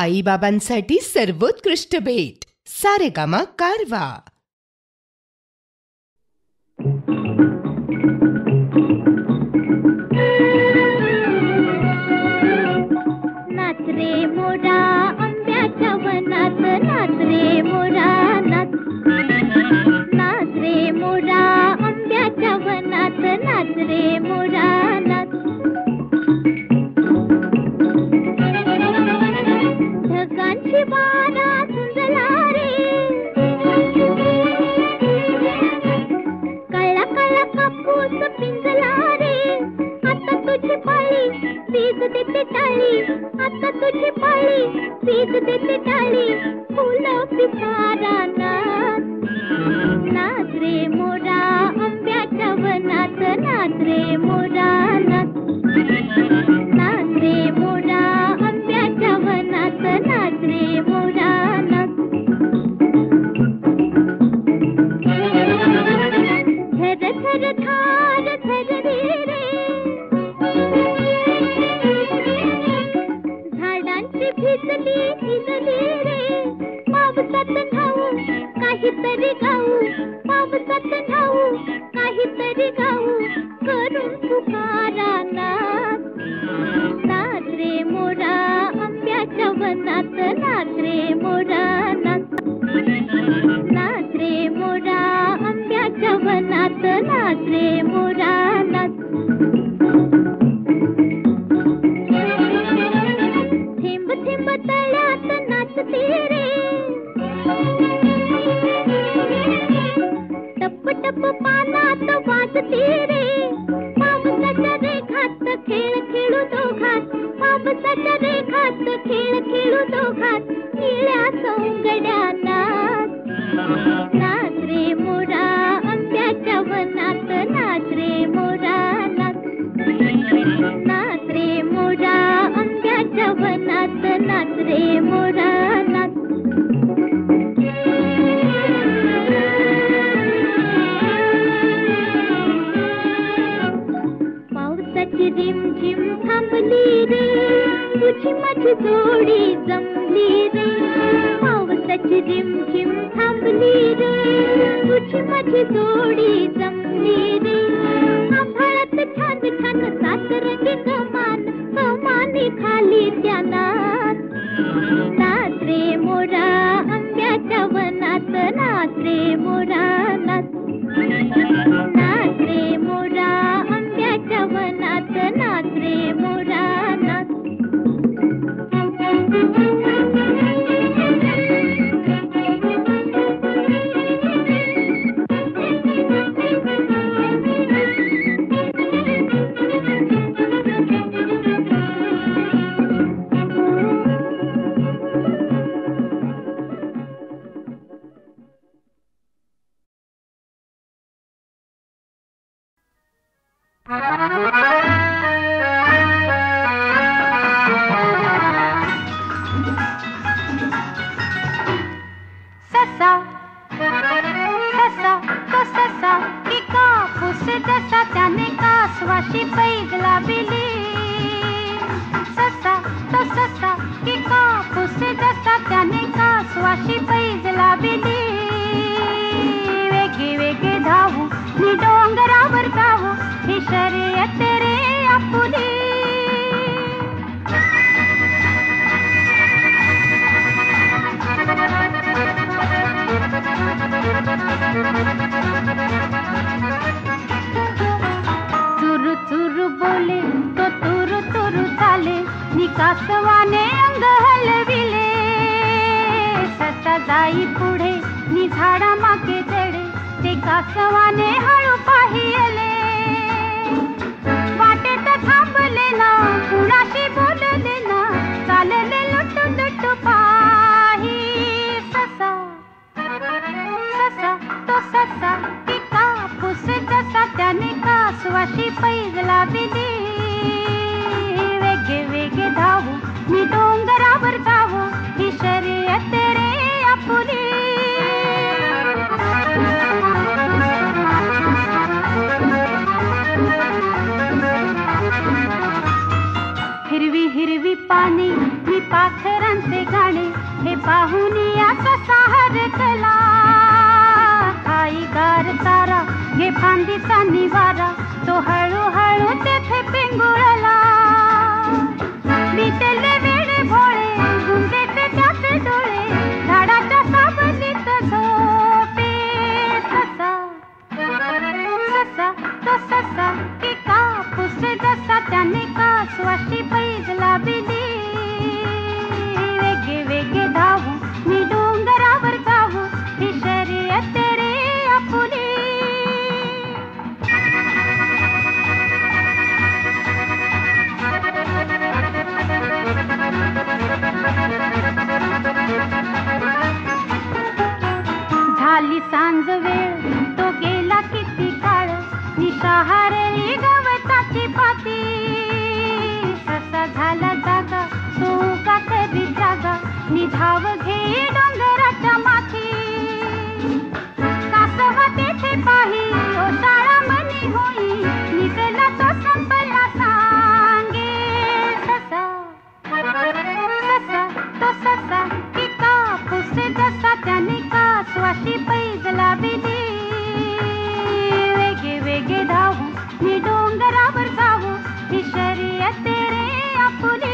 आईबाबांसाठी सर्वोत्कृष्ट भेट सारेगामा कारवा. नाचरे मोरा आंब्याच्या वनात, नाचरे मोरा नाच, नाचरे मोरा आंब्याच्या वनात, नाचरे मोरा नाच. ढगांची वारा सुंदला रे, काळा काळा कापूस पिंजला रे. आता तुझी पाळी, पीज देते टाळी, आता तुझी पाळी, पीज देते टाळी. फुलं पिसारा नाच, नाच रे मोरा आंब्याच्या वनात, नाच रे मोरा नाच, नाच रे मोरा आंब्याच्या वनात, नाच रे मोरा नाच. धर धर धार धर रे रे, झाडांची भिजली भिजली रे. पावसात न्हाऊ काहीतरी गाऊ, पावसात न्हाऊ काहीतरी गाऊ. करून तुकारा नाच, नाच रे मोरा आंब्याच्या वनात, नाच रे मोरा नाच, नाच रे मोरा आंब्याच्या वनात, नाच रे मोरा नाच. थेंब थेंब तळ्यात नाचते रे, टप टप पानात वाजते रे. पावसाच्या रेघात खेळ खेळू दोघात, पावसाच्या रेघात खेळ खेळू दोघात. निळ्या सोंगड्या नाच, नाच रे मोरा आंब्याच्या वनात, नाच रे मोरा नाच, नाच रे मोरा आंब्याच्या वनात, नाच रे मोरा नाच. पावसाची रिमझिम थांबली रे, तुझी माझी जोडी जमली रे. पावसाची रिमझिम थांबली रे, तुझी माझी जोडी जमली रे. आभाळात छान छान सातरंगी कमान, कमानी खाली त्या नाच, नाच रे मोरा आंब्याच्या वनात, नाच रे मोरा नाच, नाच रे मोरा आंब्याच्या वनात, नाच रे मोरा नाच. आमचे गाणे हे पाहुणे आता साहर केला, आई गार तारा घे फांदीचा निवारा, तो हळूहळू तेथे पिंगुळला। बीतले वेळे भोळे गुंजेचे त्याचे डोळे, झाडाच्या सावलीत झोपे ससा ससा तो ससा की कापूस जसा, त्याने कासवाशी पैजला बिली। वेगे वेगे धावू मी डोंगरावर गावू, ही शर्यत रे आपुली। झाली सांज वेळ तो गेला किती काळ, निशा हरली गवताची पाती। ससा झाला जागा तो का कधी जागा, निधाव घे डोंगराच्या माथी। कासवा तेथे पाही ओसाळा मनी होई, निसला तो संपला सांगे ससा ससा तो ससा की कापूस जसा, त्याने कासवाशी पैजला बिली। वेगे वेगे धावू मी डोंगरावर जावू, ही शर्यत रे आपुली।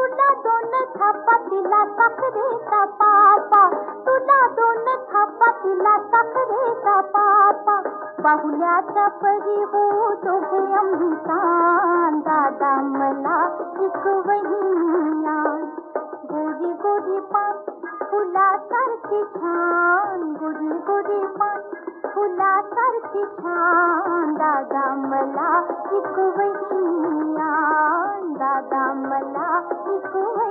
तुला साखरे का पापा, तुला दोन थापा तिला साखरे का पापा, पाहुण्याचा परिहू दोघे आम्ही सांग, दादा मला शिकवहिया, गोरी गोरी पान फुलासारखी छान, गोरी गोरी पान फुलासारखी छान, दादा मला शिकवहिया, दादा मला शिकवहिया।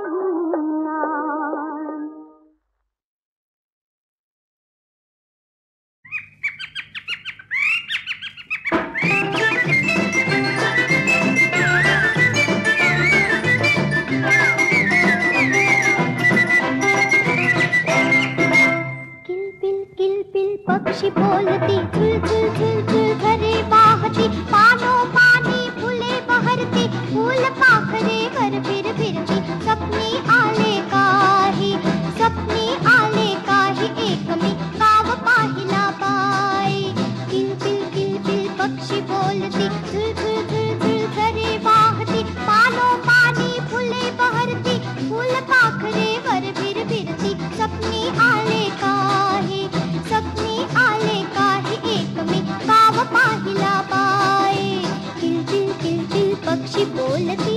पक्षी बोलती झुल झुल झुल झुल घरे बहती, पानों पानी फूले बहरती, फूल पाखरे घर फिर फिरती, सपने आले काही, सपने आले काही, एक में काव पाहिला पाई। किल किल किल किल पक्षी बोलती झुल झुल झुल झुल घरे बहती, पानों पानी फूले बहरती, फूल पाखरे घर फिर फिरती, सपने आले काही, सपने आले काही, एक में काव पाहिला पाए। किल किल किल किल पक्षी बोलती।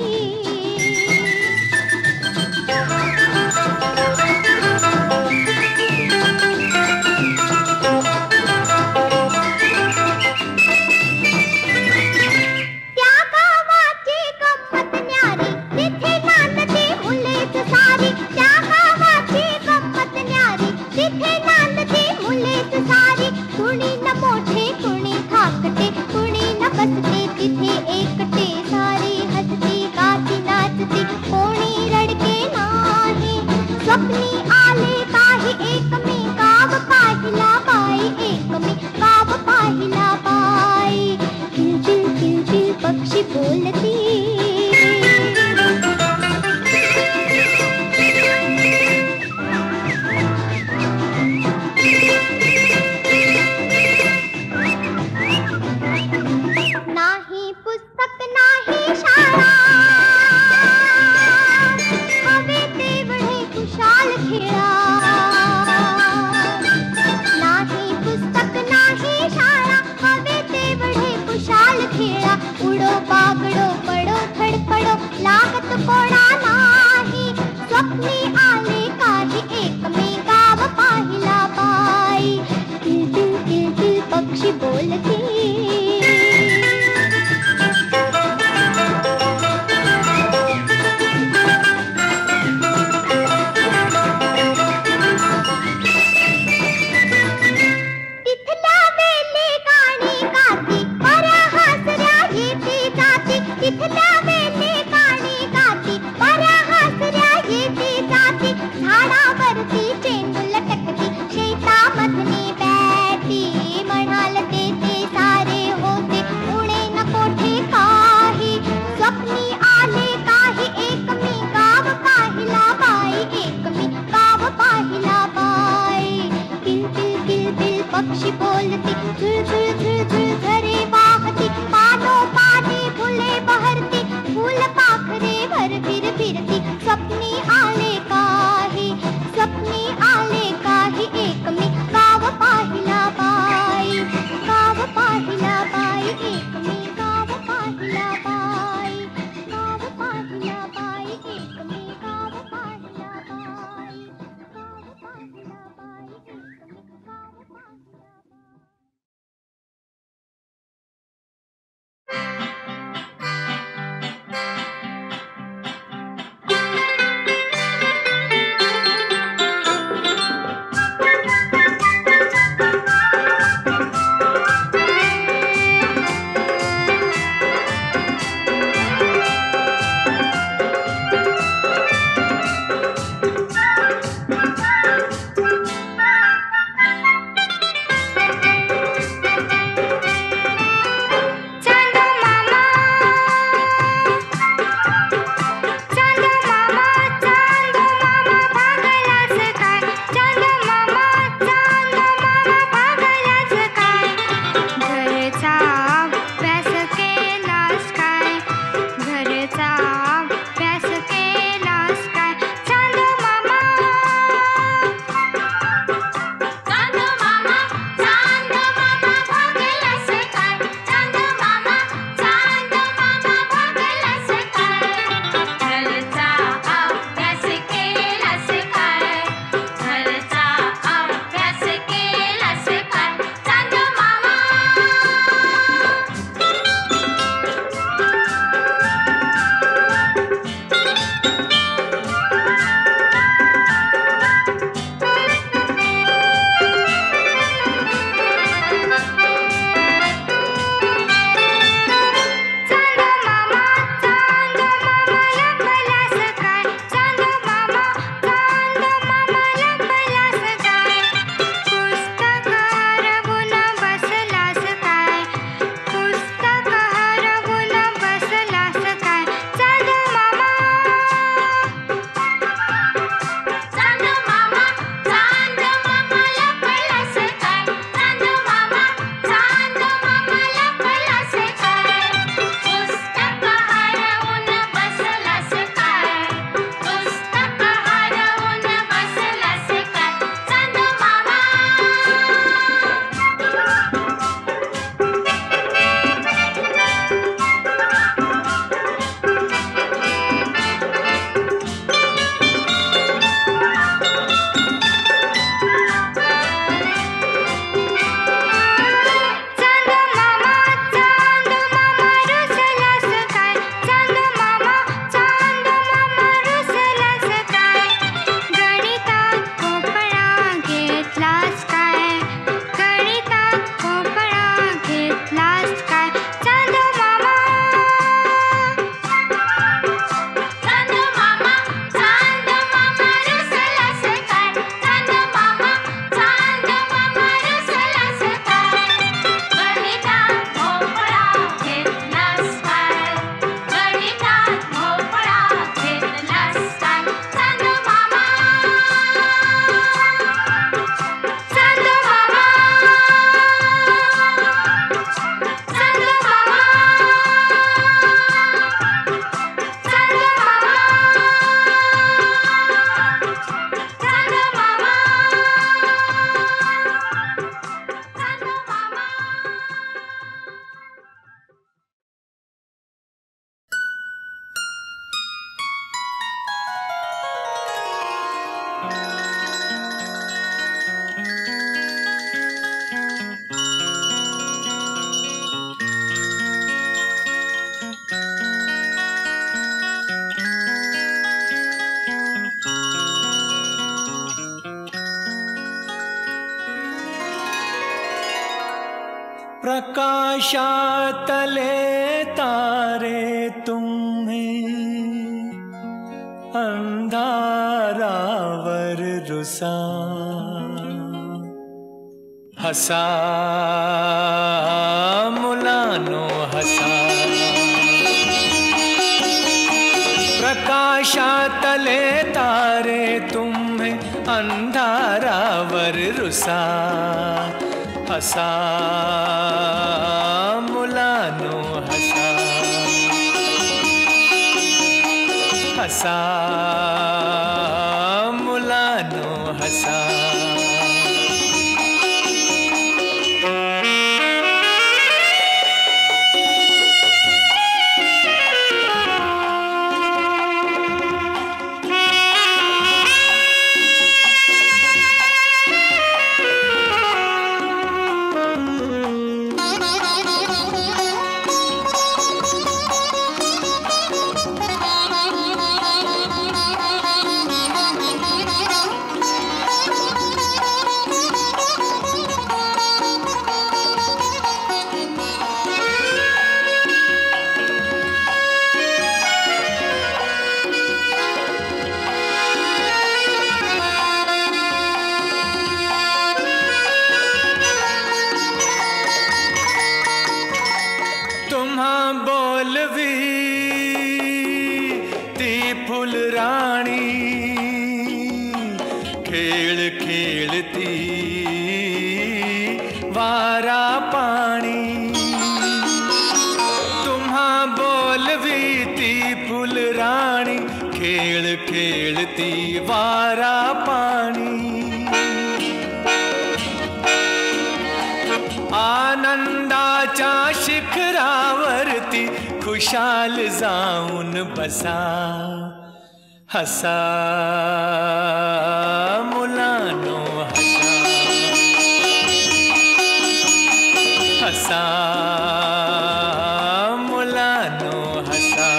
तिथला वेले गाणी गाती, परा हसऱ्या येती। प्रकाशातले तारे तुम्हें अंधारावर रुसा हंसा मुलानो हंसा। प्रकाशातले तारे तुम्हें अंधारावर रुसा हंसा मुलानो हंसा हंसा मुलानो हंसा। खुशाल जाऊन बसा हंसा मुलानो हंसा हंसा मुलानो हंसा।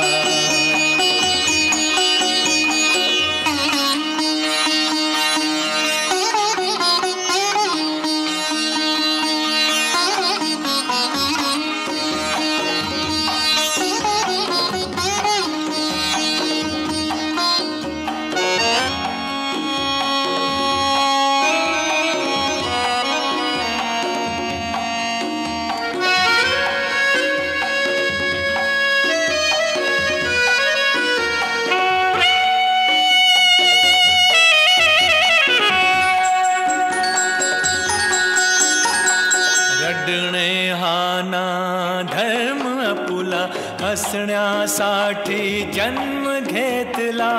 हसण्यासाठी जन्म घेतला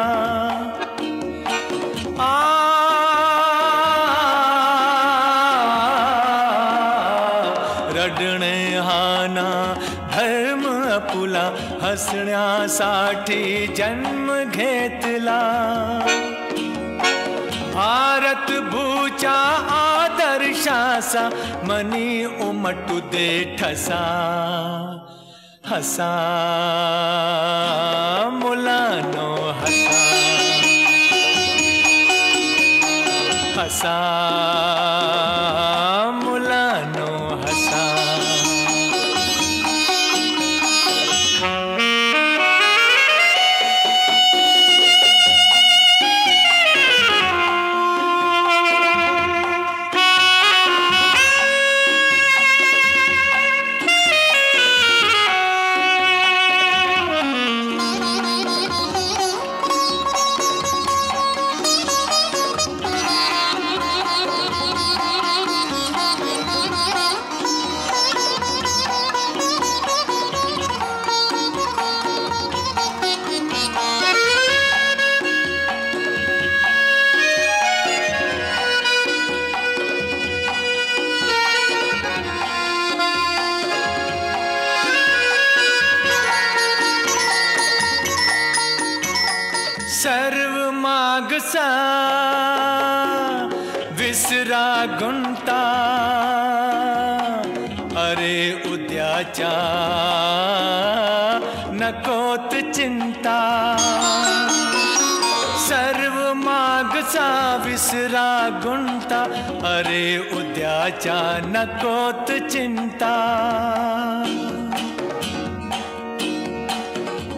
रडणे हाना धर्म अपुला हसण्यासाठी जन्म घेतला। भारत भूचा आदर्शासा मनी उमटू दे ठसा हंसा मुलानो हंसा हंसा मुलानो हंसा। मागसा विसरा गुंता अरे उद्याचा नकोत चिंता सर्व मागसा विसरा गुंता अरे उद्याचा नकोत चिंता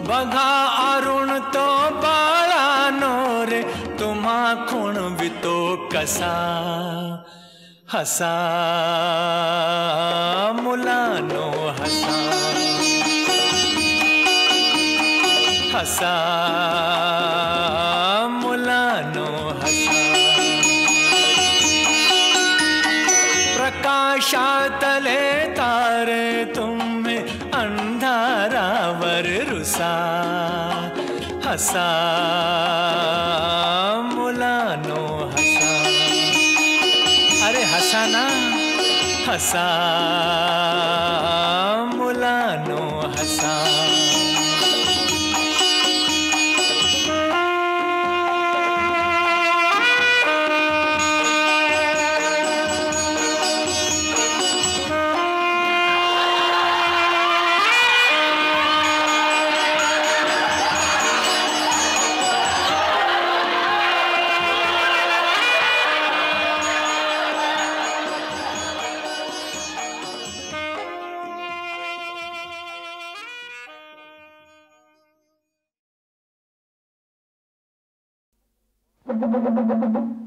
बघा अरुण तो बाळा नोरे तुम्हा खुण भी तो कसा हसा मुलानो हसा हसा मुलानो हसा प्रकाशा तले तारे तुम अंधारा वर रुसा हसा मुलानो हसा अरे हसाना हसा मुलानो हसा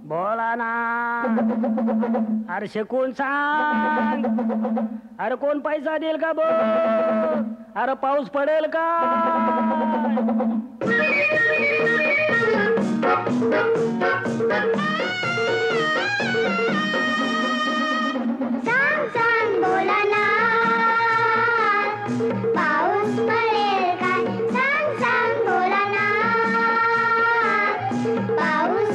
बोला ना अरे शिकून सांग अरे कोण पैसा देईल का बो अरे पाऊस पडेल का सांग सांग बोला ना पाऊस पडेल का सांग सांग बोला ना पाऊस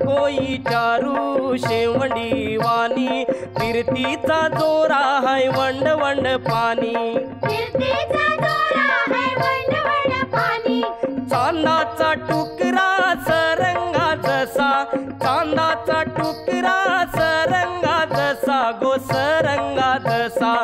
कोई चारू शेवंडी वाणी, फिरतीचा दोरा है वंड वंड पानी, चांदाचा टुकरा सरंगा जसा, चांदाचा टुकरा सरंगा जसा, गो सरंगा जसा,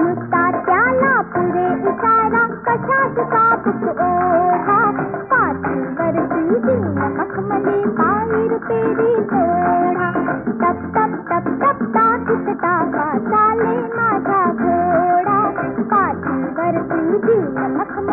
नुसता त्याला पुरे इशारा कशाच का लग्न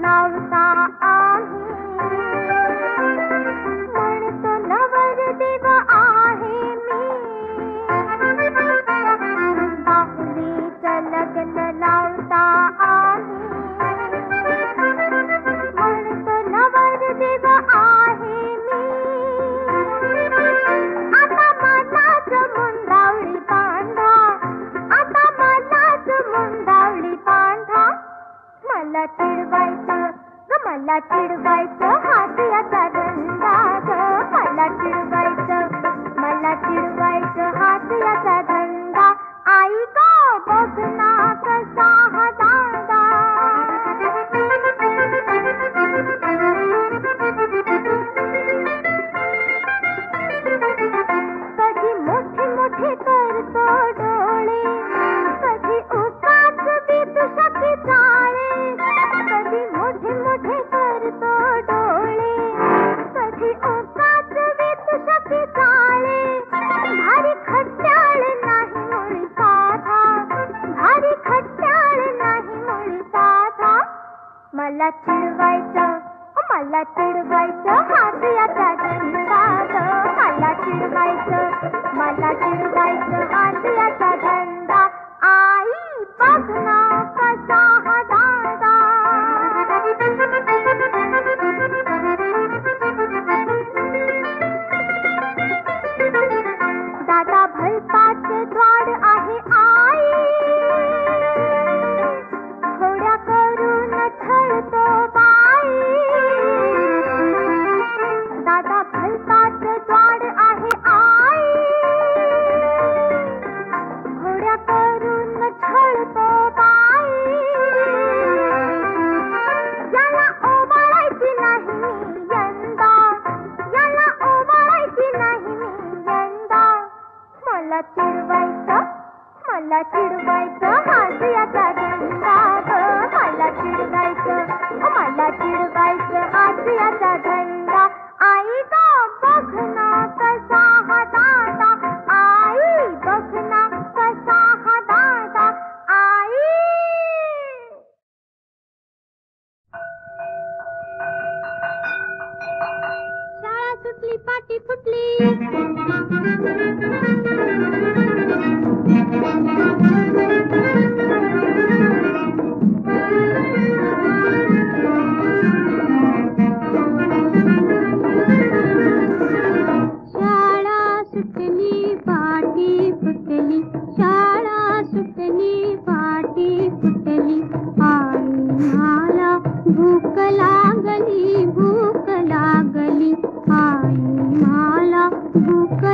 लावता आहे चिडवायचं ग मला चिडवायचं हास्याचा धंदा ग मला चिडवायचं हास्याचा धंदा आई गो बघ ना कसा हा दांदा कधी मोठे मोठे करतो डोळे कधी उपास बी दुसकी जाळे कधी मोठे मोठे करतो डोळे कधी उपास बी दुसकी जाळे भारी खट्याळ नाही मुळी साधा भारी खट्याळ नाही मुळी साधा मला चिडवायचं मला चिडवायचं हास्याचा धंदा ग मला चिडवायचं हास्याचा धंदा आई बघ ना कसा हा दांदा दादा भलताच द्वाड आहे आई थोड्या करून ठरतो बाई दादा भलताच द्वाड आहे आई घोड्या करून छळतो बाई याला ओवाळायची नाही मी यंदा याला ओवाळायची नाही मी यंदा मला चिडवायचं हास्याचा धंदा ग मला चिडवायचं हास्याचा धंदा आई गो बघ ना कसा हा दांदा आई बघ ना कसा हा दांदा आई शाळा सुटली पाटी फुटली भूक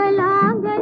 लागली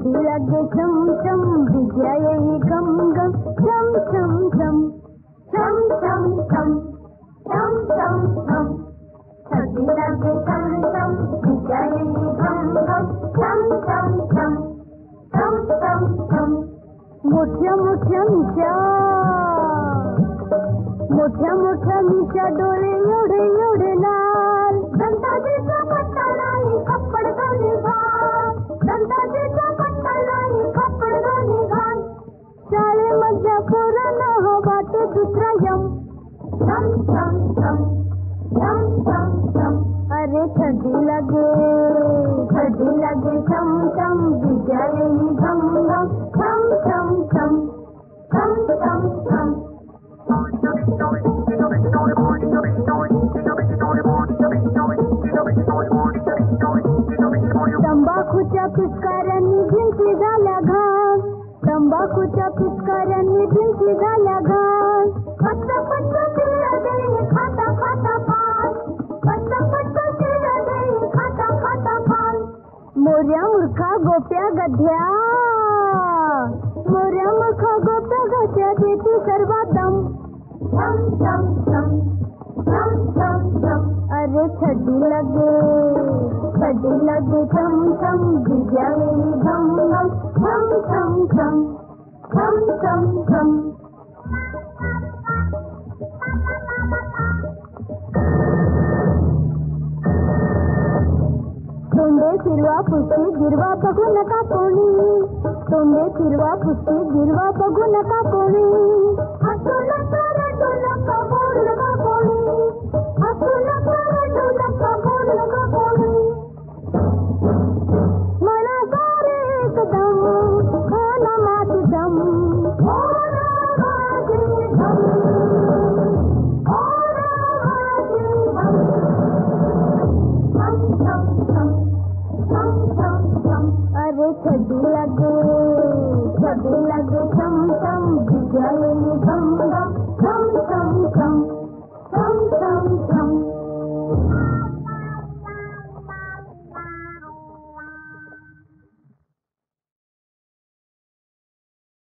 लगे चम चम विजय गम गम चम चम चम चम चम चम चम चम चम सभी लगे चम चम विजय गम गम चम चम चम चम चम चम मोठ्या मोठ्या निशा डोळे एवढे एवढे लाल दंताजीचा पट्टा नाही कपड दोन्ही घाल दंताजीचा पट्टा नाही कपड दोन्ही घाल शाळेमधल्या पोरांना हो वाटे दुसरा यम चम चम चम चम चम चम अरे छडी लगे चम चम विजयी घम घम चम चम चम चम चम चम तंबाखूच्या पिचकाऱ्यांनी भिंती झाल्या घाण तंबाखूच्या पिचकाऱ्यांनी भिंती झाल्या घाण पट्ट पट्ट चिरडा देई खाता खाता पान पट्ट पट्ट चिरडा देई खाता खाता पान मोऱ्या मूर्खा गोप्या गध्या मोऱ्या मूर्खा गोप्या गध्या देती सर्वात दम चम चम चम चम चम चम अरे छडी लगे चम चम विजयी घम घम चम चम चम चम चम चम तोंडे फिरवा पुष्टी गिरवा बघू नका कोणी तोंडे फिरवा पुष्टी गिरवा बघू नका कोणी